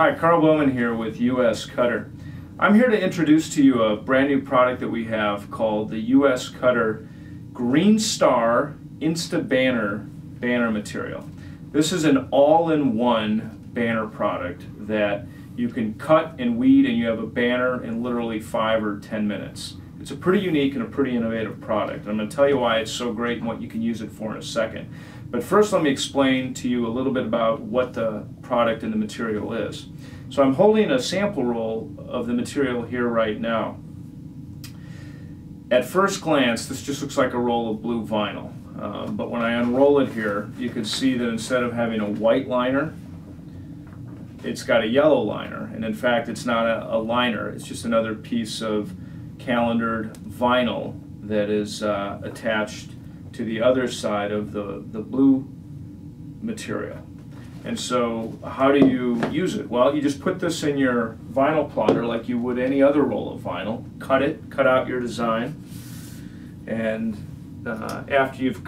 Hi, Carl Willman here with U.S. Cutter. I'm here to introduce to you a brand new product that we have called the U.S. Cutter GreenStar InstaBanner banner material. This is an all-in-one banner product that you can cut and weed and you have a banner in literally 5 or 10 minutes. It's a pretty unique and a pretty innovative product. I'm going to tell you why it's so great and what you can use it for in a second. But first let me explain to you a little bit about what the product and the material is. So I'm holding a sample roll of the material here right now. At first glance this just looks like a roll of blue vinyl. But when I unroll it here you can see that instead of having a white liner it's got a yellow liner, and in fact it's not a liner, it's just another piece of calendared vinyl that is attached to the other side of the blue material. And so how do you use it? Well, you just put this in your vinyl plotter like you would any other roll of vinyl, cut it, cut out your design, and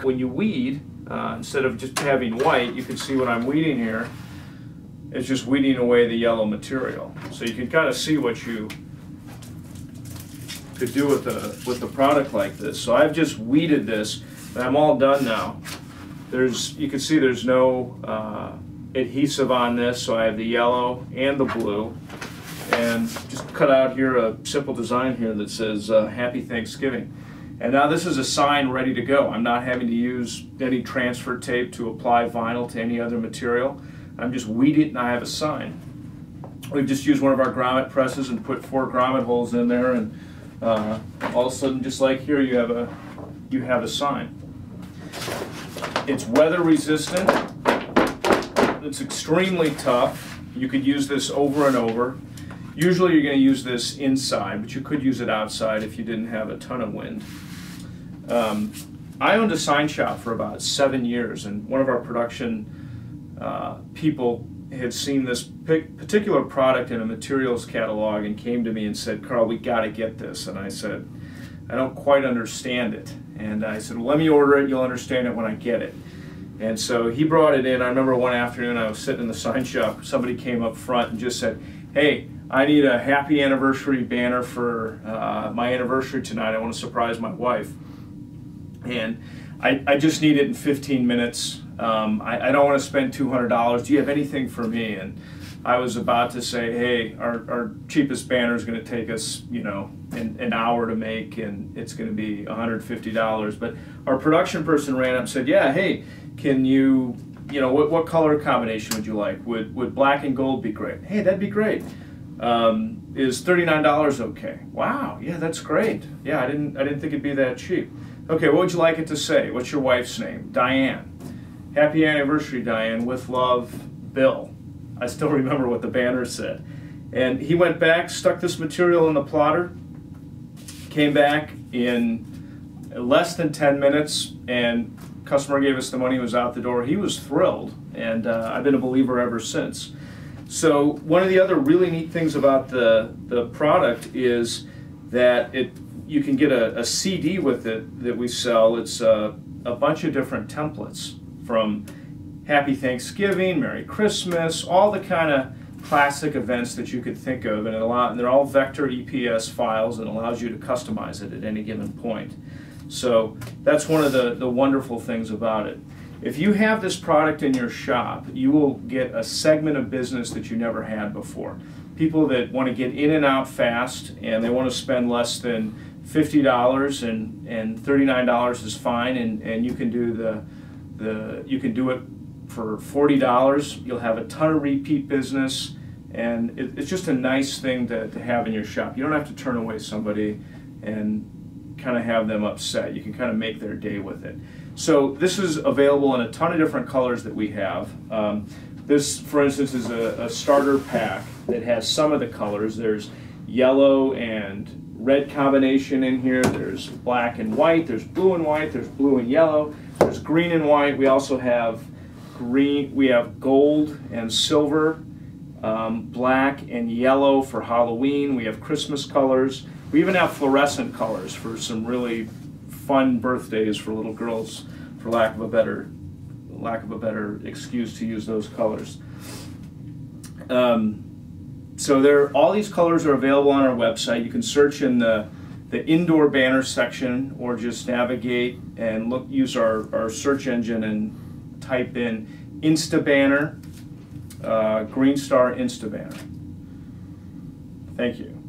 when you weed, instead of just having white, you can see what I'm weeding here is just weeding away the yellow material. So you can kind of see what you could do with the product like this. So I've just weeded this and I'm all done now. You can see there's no adhesive on this, so I have the yellow and the blue, and just cut out here a simple design here that says Happy Thanksgiving. And now this is a sign ready to go. I'm not having to use any transfer tape to apply vinyl to any other material. I'm just weeding it and I have a sign. We've just used one of our grommet presses and put 4 grommet holes in there, and all of a sudden, just like here, you have a sign. It's weather resistant. It's extremely tough. You could use this over and over. Usually, you're going to use this inside, but you could use it outside if you didn't have a ton of wind. I owned a sign shop for about 7 years, and one of our production people had seen this particular product in a materials catalog and came to me and said, "Carl, we got to get this." And I said, "I don't quite understand it." And I said, "Well, let me order it. You'll understand it when I get it." And so he brought it in. I remember one afternoon I was sitting in the sign shop. Somebody came up front and just said, "Hey, I need a happy anniversary banner for my anniversary tonight. I want to surprise my wife. And I just need it in 15 minutes. I don't want to spend $200. Do you have anything for me?" And I was about to say, "Hey, our cheapest banner is going to take us, you know, an hour to make, and it's going to be $150. But our production person ran up and said, "Yeah, hey, can you, what color combination would you like? Would black and gold be great?" "Hey, that'd be great. Is $39 okay?" "Wow, yeah, that's great. Yeah, I didn't think it'd be that cheap." "Okay, what would you like it to say? What's your wife's name?" "Diane." "Happy anniversary, Diane. With love, Bill." I still remember what the banner said. And he went back, stuck this material in the plotter, came back in less than 10 minutes, and customer gave us the money, was out the door. He was thrilled, and I've been a believer ever since. So one of the other really neat things about the product is that you can get a CD with it that we sell. It's a bunch of different templates, from Happy Thanksgiving, Merry Christmas, all the kind of classic events that you could think of, and they're all vector EPS files and allows you to customize it at any given point. So that's one of the wonderful things about it. If you have this product in your shop, you will get a segment of business that you never had before. People that want to get in and out fast, and they want to spend less than $50, and $39 is fine, and you can do you can do it for $40. You'll have a ton of repeat business, and it's just a nice thing to have in your shop. You don't have to turn away somebody and kind of have them upset. You can kind of make their day with it. So this is available in a ton of different colors that we have. This, for instance, is a starter pack that has some of the colors. There's yellow and red combination in here, there's black and white, there's blue and white, there's blue and yellow, there's green and white. We also have green, we have gold and silver, black and yellow for Halloween. We have Christmas colors. We even have fluorescent colors for some really fun birthdays for little girls, for lack of a better excuse to use those colors. So there, all these colors are available on our website. You can search in the indoor banner section, or just navigate and look. Use our search engine and type in InstaBanner, GreenStar InstaBanner. Thank you.